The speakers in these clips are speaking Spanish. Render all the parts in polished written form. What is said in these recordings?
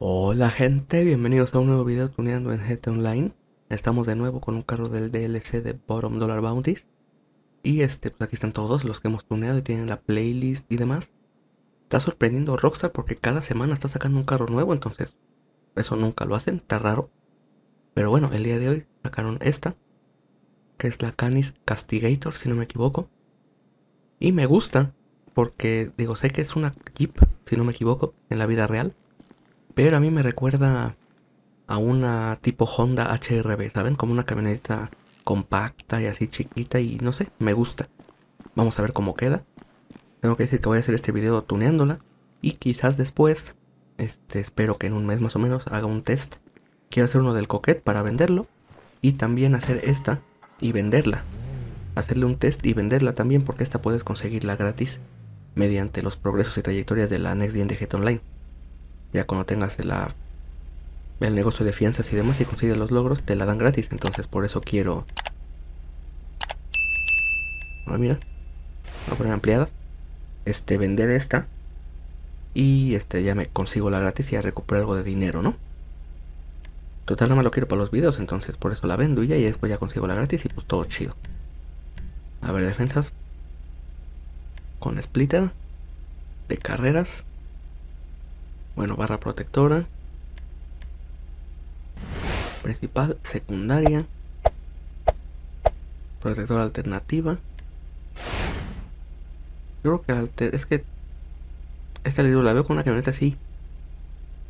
Hola gente, bienvenidos a un nuevo video tuneando en GTA Online. Estamos de nuevo con un carro del DLC de Bottom Dollar Bounties. Y pues aquí están todos los que hemos tuneado y tienen la playlist y demás. Está sorprendiendo Rockstar porque cada semana está sacando un carro nuevo, entonces eso nunca lo hacen, está raro. Pero bueno, el día de hoy sacaron esta, que es la Canis Castigator, si no me equivoco. Y me gusta porque, digo, sé que es una Jeep, si no me equivoco, en la vida real. Pero a mí me recuerda a una tipo Honda HR-V, ¿saben? Como una camioneta compacta y así chiquita y no sé, me gusta. Vamos a ver cómo queda. Tengo que decir que voy a hacer este video tuneándola y quizás después, espero que en un mes más o menos, haga un test. Quiero hacer uno del Coquette para venderlo y también hacer esta y venderla. Hacerle un test y venderla también porque esta puedes conseguirla gratis mediante los progresos y trayectorias de la Next Gen de GTA Online. Ya cuando tengas el negocio de fianzas y demás y consigues los logros, te la dan gratis. Entonces por eso quiero... Ahora mira, voy a poner ampliada. Vender esta. Y ya me consigo la gratis y ya recupero algo de dinero, ¿no? Total, nada más lo quiero para los videos, entonces por eso la vendo y después ya consigo la gratis y pues todo chido. A ver, defensas. Con splitter. De carreras. Bueno, barra protectora. Principal, secundaria. Protectora alternativa. Yo creo que es que esta la veo con una camioneta así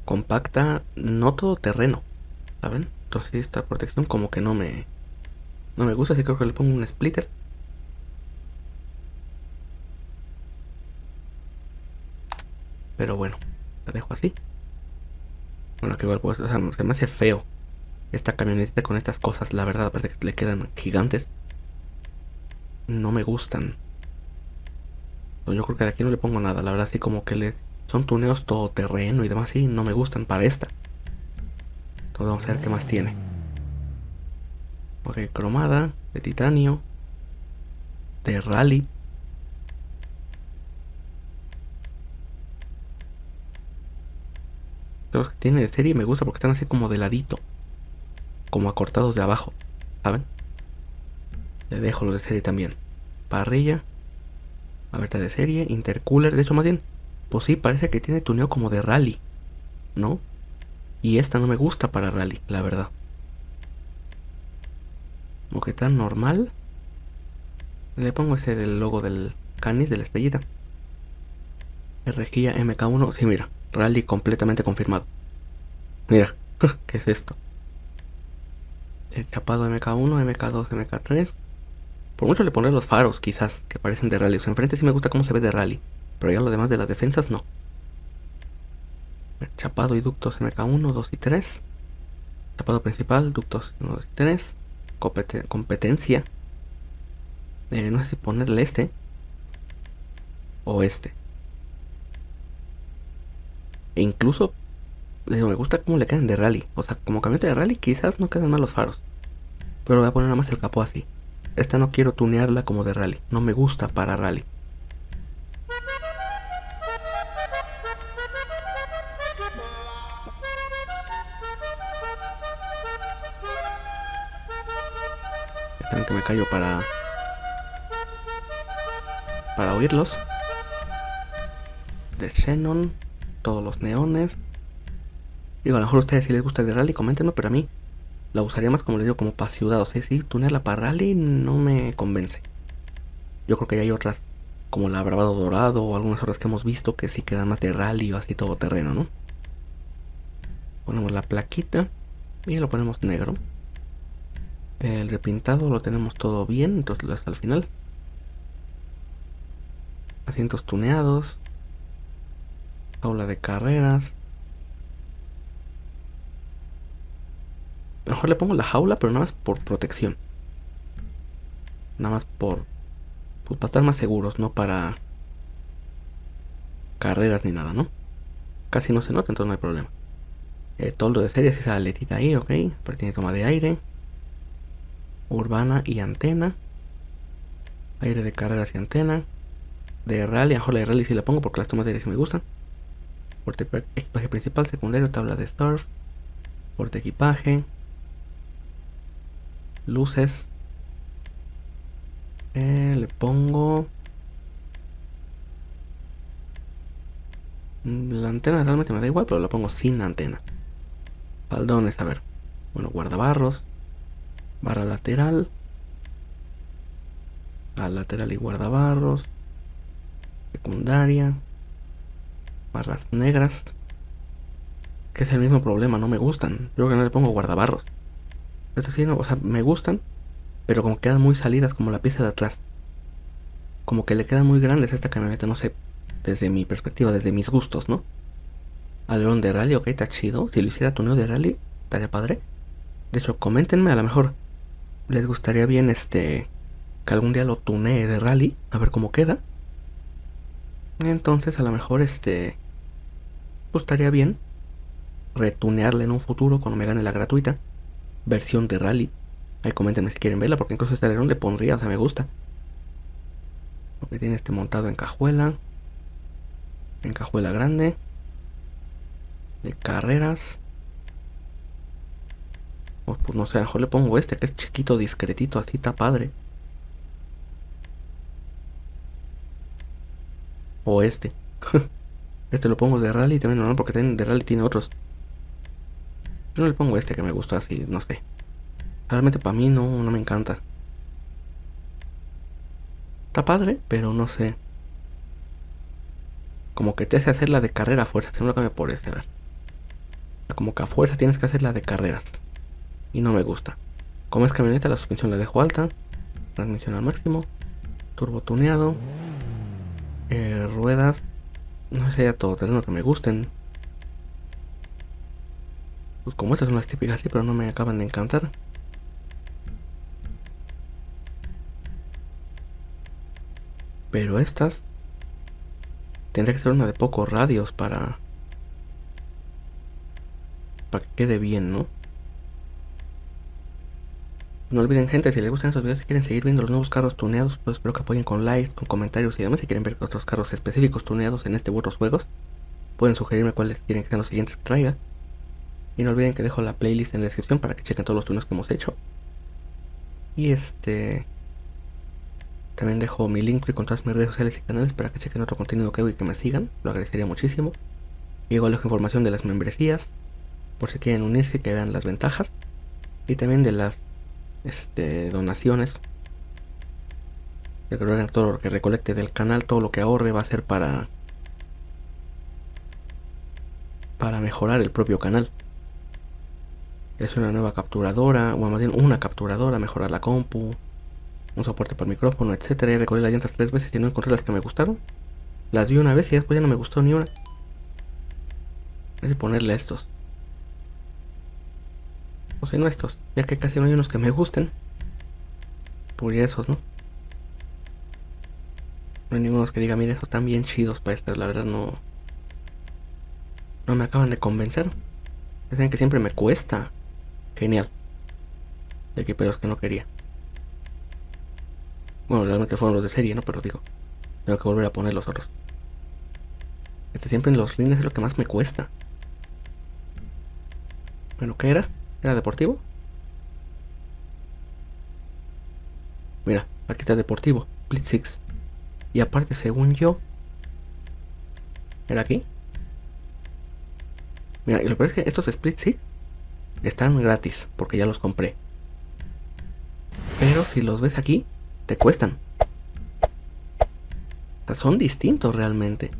compacta, no todo terreno, ¿saben? Entonces esta protección como que no me gusta, así que creo que le pongo un splitter. Pero bueno, la dejo así. Bueno, que igual pues, o sea, se me hace feo esta camionetita con estas cosas, la verdad. Aparte que le quedan gigantes, no me gustan. Yo creo que de aquí no le pongo nada, la verdad. Así como que son tuneos todoterreno y demás, y no me gustan para esta. Entonces vamos a ver qué más tiene. Ok, cromada, de titanio, de rally. Los que tiene de serie me gusta porque están así como de ladito, como acortados de abajo, ¿saben? Le dejo los de serie también. Parrilla, abierta de serie, intercooler. De hecho, más bien, pues sí, parece que tiene tuneo como de rally, ¿no? Y esta no me gusta para rally, la verdad. Como que tan normal. Le pongo ese del logo del Canis, de la estrellita. Rejilla MK1, sí, mira, rally completamente confirmado. Mira, ¿qué es esto? El chapado MK1, MK2, MK3. Por mucho le pondré los faros, quizás, que parecen de rally. O sea, enfrente sí me gusta cómo se ve de rally, pero ya lo demás de las defensas no. El chapado y ductos MK1, 2 y 3. Chapado principal, ductos 1, 2 y 3. Competencia. No sé si ponerle este o este. E incluso me gusta cómo le quedan de rally. O sea, como camioneta de rally quizás no quedan mal los faros, pero voy a poner nada más el capó así. Esta no quiero tunearla como de rally, no me gusta para rally. Están que me callo para oírlos. De Xenon, todos los neones. Digo, a lo mejor a ustedes si les gusta el de rally, coméntenlo, pero a mí la usaría más, como les digo, como para ciudad. O sea, sí, tunearla para rally no me convence. Yo creo que ya hay otras, como la Bravado Dorado o algunas otras que hemos visto, que sí quedan más de rally o así todo terreno, ¿no? Ponemos la plaquita y lo ponemos negro. El repintado lo tenemos todo bien, entonces hasta el final. Asientos tuneados. Aula de carreras. Mejor le pongo la jaula, pero nada más por protección. Nada más por... pues para estar más seguros, no para carreras ni nada, ¿no? Casi no se nota, entonces no hay problema. Toldo de serie, así esa aletita ahí, ok. Pero tiene toma de aire. Urbana y antena. Aire de carreras y antena. De rally, mejor la de rally sí la pongo porque las tomas de aire sí me gustan. porte equipaje principal, secundario, tabla de surf, porte equipaje, luces. Le pongo la antena, realmente me da igual, pero la pongo sin antena. Faldones, a ver, bueno, guardabarros, barra lateral, a lateral y guardabarros, secundaria, barras negras, que es el mismo problema, no me gustan. Creo que no le pongo guardabarros. Esto sí, no, o sea, me gustan, pero como quedan muy salidas, como la pieza de atrás, como que le quedan muy grandes a esta camioneta, no sé, desde mi perspectiva, desde mis gustos, ¿no? Alerón de rally, ok, está chido. Si lo hiciera tuneo de rally, estaría padre. De hecho, coméntenme, a lo mejor les gustaría bien que algún día lo tunee de rally, a ver cómo queda. Entonces, a lo mejor gustaría bien retunearla en un futuro cuando me gane la gratuita versión de rally. Ahí coméntenme si quieren verla, porque incluso este alerón le pondría, o sea, me gusta. Porque tiene montado en cajuela. En cajuela grande. De carreras. Pues no sé, mejor le pongo este, que es chiquito, discretito, así está padre. O este. Este lo pongo de rally también, no, porque de rally tiene otros. Yo no le pongo este que me gusta así, no sé. Realmente para mí no me encanta. Está padre, pero no sé. Como que te hace hacer la de carrera a fuerza. Si no lo cambio por este, a ver. Como que a fuerza tienes que hacer la de carreras. Y no me gusta. Como es camioneta, la suspensión la dejo alta. Transmisión al máximo. Turbo tuneado. Ruedas. No sé, ya todo terreno que me gusten. Pues como estas son las típicas, sí, pero no me acaban de encantar. Pero estas tendría que ser una de pocos radios para que quede bien, ¿no? No olviden, gente, si les gustan estos videos, si quieren seguir viendo los nuevos carros tuneados, pues espero que apoyen con likes, con comentarios y demás. Si quieren ver otros carros específicos tuneados en este u otros juegos, pueden sugerirme cuáles quieren que sean los siguientes que traiga. Y no olviden que dejo la playlist en la descripción para que chequen todos los tuneos que hemos hecho. Y también dejo mi link con todas mis redes sociales y canales para que chequen otro contenido que hago y que me sigan. Lo agradecería muchísimo. Y igual dejo información de las membresías, por si quieren unirse y que vean las ventajas. Y también de las donaciones. Recuerden, todo lo que recolecte del canal, todo lo que ahorre va a ser para mejorar el propio canal. Es una nueva capturadora, o más bien una capturadora, mejorar la compu, un soporte para el micrófono, etcétera. Ya recorrí las llantas 3 veces y no encontré las que me gustaron. Las vi una vez y después ya no me gustó ni una. Es ponerle estos. O sea, no estos, ya que casi no hay unos que me gusten. Por esos, ¿no? No hay ninguno que diga, mira, estos están bien chidos para estos. La verdad no me acaban de convencer. Dicen que siempre me cuesta. Genial. De aquí, pero es que no quería. Bueno, realmente fueron los de serie, ¿no? Pero digo, tengo que volver a poner los otros. Siempre en los líneas es lo que más me cuesta. Bueno, ¿qué era? ¿Era deportivo? Mira, aquí está deportivo, Blitz 6. Y aparte, según yo, ¿era aquí? Mira, y lo peor es que estos Split 6 están gratis, porque ya los compré. Pero si los ves aquí, te cuestan. O sea, son distintos realmente,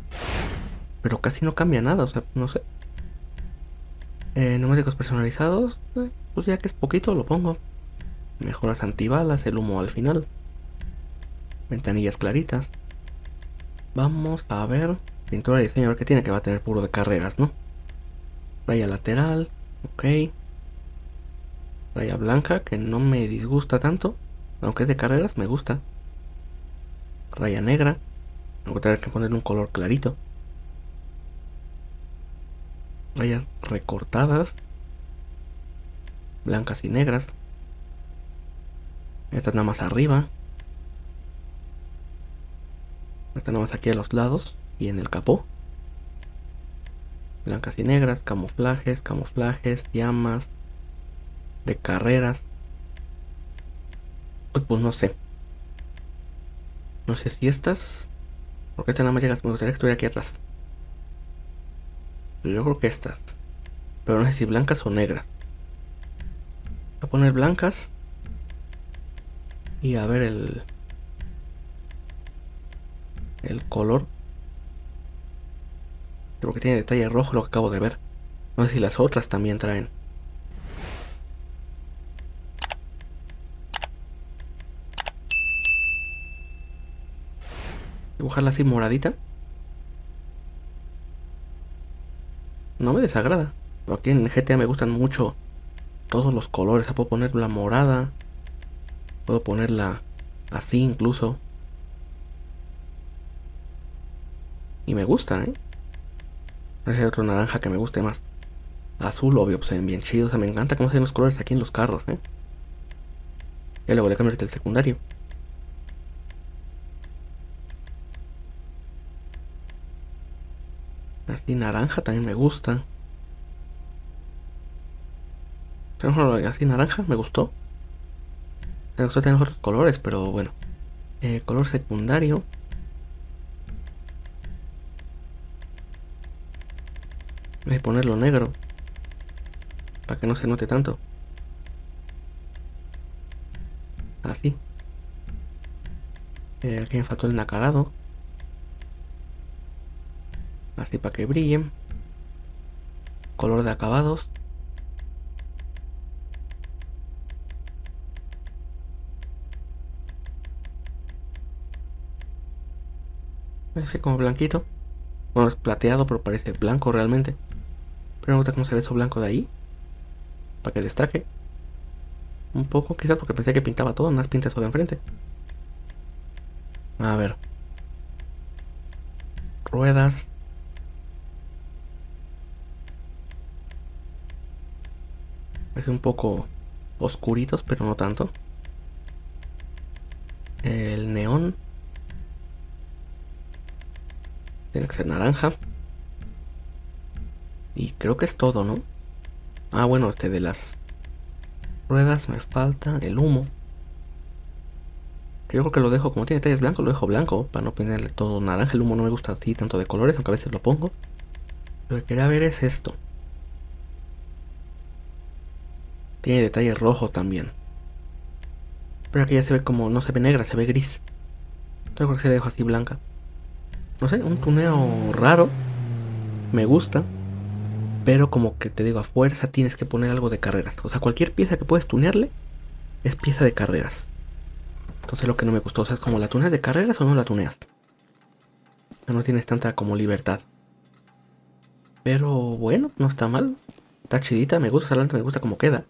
pero casi no cambia nada. O sea, no sé. Neumáticos personalizados, pues ya que es poquito lo pongo. Mejoras antibalas, el humo al final. Ventanillas claritas. Vamos a ver. Pintura y diseño, a ver qué tiene, que va a tener puro de carreras, ¿no? Raya lateral, ok. Raya blanca, que no me disgusta tanto. Aunque es de carreras, me gusta. Raya negra. Voy a tener que poner un color clarito. Rayas recortadas. Blancas y negras. Estas nada más arriba. Estas nada más aquí a los lados y en el capó. blancas y negras, camuflajes, llamas, de carreras. Uy, pues no sé. No sé si estas, porque estas nada más llegas, me gustaría que estuviera aquí atrás. Yo creo que estas, pero no sé si blancas o negras. Voy a poner blancas. Y a ver el color. Creo que tiene detalle rojo, lo que acabo de ver. No sé si las otras también traen. Dibujarla así moradita. No me desagrada. Aquí en GTA me gustan mucho todos los colores. Puedo poner la morada. Puedo ponerla así incluso. Y me gusta, ¿eh? Hay otro naranja que me guste más. Azul, obvio, pues se ven bien chidos. O sea, me encanta cómo se ven los colores aquí en los carros, ¿eh? Y luego le cambio ahorita el secundario. Así naranja también me gusta. Así naranja me gustó. Me gustó tener otros colores, pero bueno. Color secundario. Voy a ponerlo negro. Para que no se note tanto. Así. Aquí me faltó el nacarado. Así para que brillen. Color de acabados. Parece como blanquito. Bueno, es plateado, pero parece blanco realmente. Pero me gusta cómo se ve eso blanco de ahí. Para que destaque un poco, quizás porque pensé que pintaba todo. Nada más pinta eso de enfrente. A ver. Ruedas. Parece un poco oscuritos, pero no tanto. El neón. Tiene que ser naranja. Y creo que es todo, ¿no? Ah, bueno, este de las ruedas me falta el humo. Yo creo que lo dejo, como tiene detalles blancos, lo dejo blanco. Para no ponerle todo naranja. El humo no me gusta así tanto de colores, aunque a veces lo pongo. Lo que quería ver es esto. Tiene detalles rojos también. Pero aquí ya se ve como, no se ve negra, se ve gris. Entonces creo que se dejo así blanca. No sé, un tuneo raro. Me gusta. Pero como que te digo, a fuerza tienes que poner algo de carreras. O sea, cualquier pieza que puedes tunearle es pieza de carreras. Entonces lo que no me gustó, o sea, es como la tuneas de carreras o no la tuneas. No tienes tanta como libertad. Pero bueno, no está mal. Está chidita, me gusta, me gusta como queda.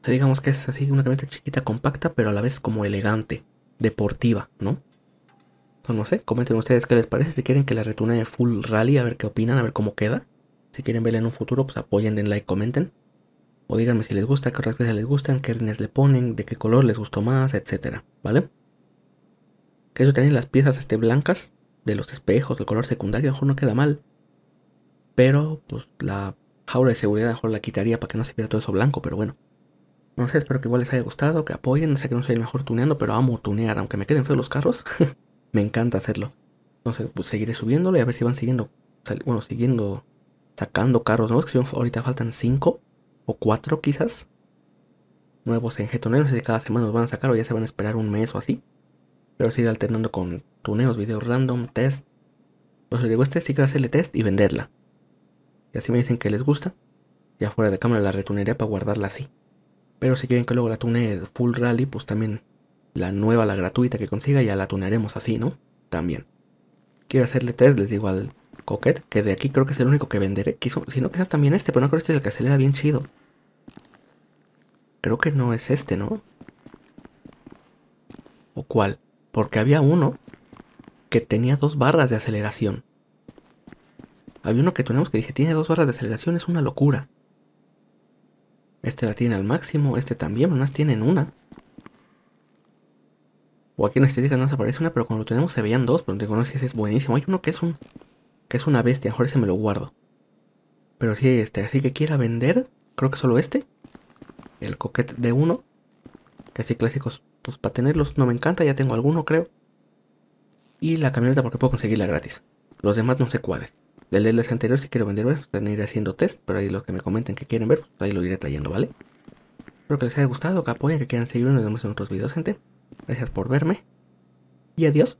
O sea, digamos que es así una camioneta chiquita, compacta, pero a la vez como elegante, deportiva, ¿no? No sé, comenten ustedes qué les parece. Si quieren que la retunee full rally, a ver qué opinan, a ver cómo queda. Si quieren verla en un futuro, pues apoyen, den like, comenten. O díganme si les gusta, qué otras piezas les gustan, qué líneas le ponen, de qué color les gustó más, etcétera, ¿vale? Que eso tienen las piezas blancas de los espejos, el color secundario, a lo mejor no queda mal. Pero pues la jaula de seguridad a lo mejor la quitaría para que no se pierda todo eso blanco, pero bueno. No sé, espero que igual les haya gustado, que apoyen. Sé que no soy el mejor tuneando, pero amo tunear, aunque me queden feos los carros. Me encanta hacerlo. Entonces pues seguiré subiéndolo y a ver si van siguiendo. Bueno, siguiendo sacando carros nuevos. Que ahorita faltan 5 o 4 quizás. Nuevos en G-Tuneo. No sé si cada semana los van a sacar o ya se van a esperar un mes o así. Pero seguir alternando con tuneos, videos random, test. Pues digo, este sí quiero hacerle test y venderla. Y así me dicen que les gusta. Ya fuera de cámara la retunearía para guardarla así. Pero si quieren que luego la tunee full rally, pues también... La nueva, la gratuita que consiga, ya la tunearemos así, ¿no? También. Quiero hacerle test, les digo, al Coquette, que de aquí creo que es el único que venderé. Si no, quizás también este, pero no creo que este es el que acelera bien chido. Creo que no es este, ¿no? ¿O cuál? Porque había uno que tenía 2 barras de aceleración. Había uno que tuneamos que dije, tiene 2 barras de aceleración, es una locura. Este la tiene al máximo, este también, unas tienen una. O aquí en estética no se aparece una, pero cuando lo tenemos se veían 2, pero digo, no sé si ese es buenísimo. Hay uno que es una bestia, mejor ese me lo guardo. Pero sí, así que quiera vender, creo que solo el Coquette de 1. Que así clásicos, pues para tenerlos no me encanta, ya tengo alguno creo. Y la camioneta porque puedo conseguirla gratis. Los demás no sé cuáles. Del DLC anterior si quiero vender, pues, iré haciendo test, pero ahí los que me comenten que quieren ver, pues, ahí lo iré trayendo, ¿vale? Espero que les haya gustado, que apoyen, que quieran seguirnos, nos vemos en otros videos, gente. Gracias por verme. Y adiós.